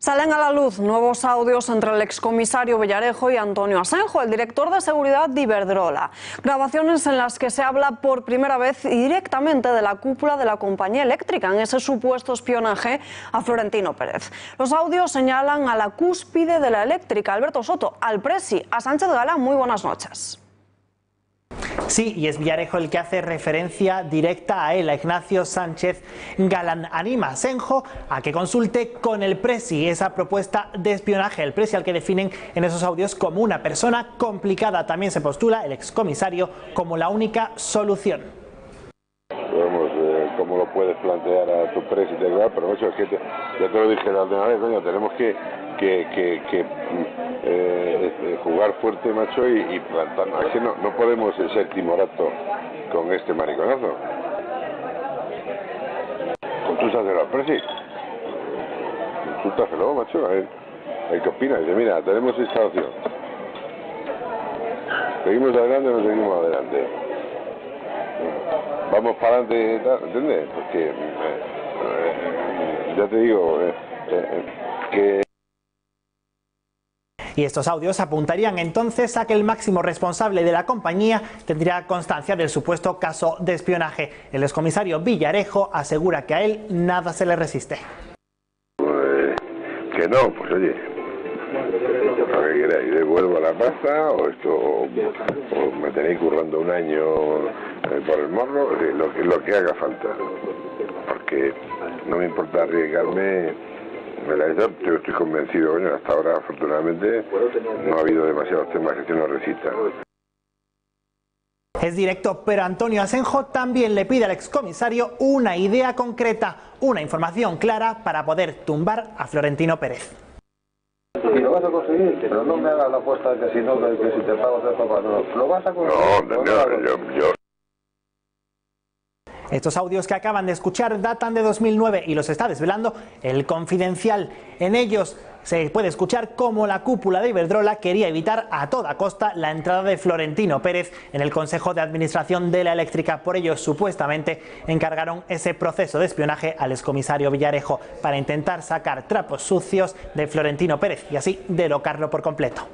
Salen a la luz nuevos audios entre el excomisario Villarejo y Antonio Asenjo, el director de seguridad de Iberdrola. Grabaciones en las que se habla por primera vez directamente de la cúpula de la compañía eléctrica en ese supuesto espionaje a Florentino Pérez. Los audios señalan a la cúspide de la eléctrica, Alberto Soto, al presi, a Sánchez Galán. Muy buenas noches. Sí, y es Villarejo el que hace referencia directa a él, a Ignacio Sánchez Galán. Anima a Asenjo a que consulte con el presi esa propuesta de espionaje. El presi al que definen en esos audios como una persona complicada. También se postula el excomisario como la única solución. Vamos, ¿cómo lo puedes plantear a tu presi? Pero eso es que ya te lo dije la última vez, coño, tenemos que jugar fuerte, macho, y plantarnos. Es que no podemos ser timorato con este mariconazo. Consúltaselo al presi. Consúltaselo, macho, a ver qué opina. Dice, mira, tenemos esta opción. Seguimos adelante o no seguimos adelante. Vamos para adelante, ¿entiendes? Porque, ya te digo, que... Y estos audios apuntarían entonces a que el máximo responsable de la compañía tendría constancia del supuesto caso de espionaje. El excomisario Villarejo asegura que a él nada se le resiste. Que no, pues oye, lo que queráis, devuelvo la pasta o esto, o me tenéis currando un año por el morro, lo que haga falta. Porque no me importa arriesgarme. Yo estoy convencido, bueno, hasta ahora afortunadamente no ha habido demasiados temas que nos resistan. Es directo, pero Antonio Asenjo también le pide al excomisario una idea concreta, una información clara para poder tumbar a Florentino Pérez. Y lo vas a conseguir, pero no me hagas la apuesta de que si no, que si te pago te pago, no. Lo vas a conseguir. No, yo... Estos audios que acaban de escuchar datan de 2009 y los está desvelando El Confidencial. En ellos se puede escuchar cómo la cúpula de Iberdrola quería evitar a toda costa la entrada de Florentino Pérez en el Consejo de Administración de la Eléctrica. Por ello, supuestamente, encargaron ese proceso de espionaje al excomisario Villarejo para intentar sacar trapos sucios de Florentino Pérez y así derrocarlo por completo.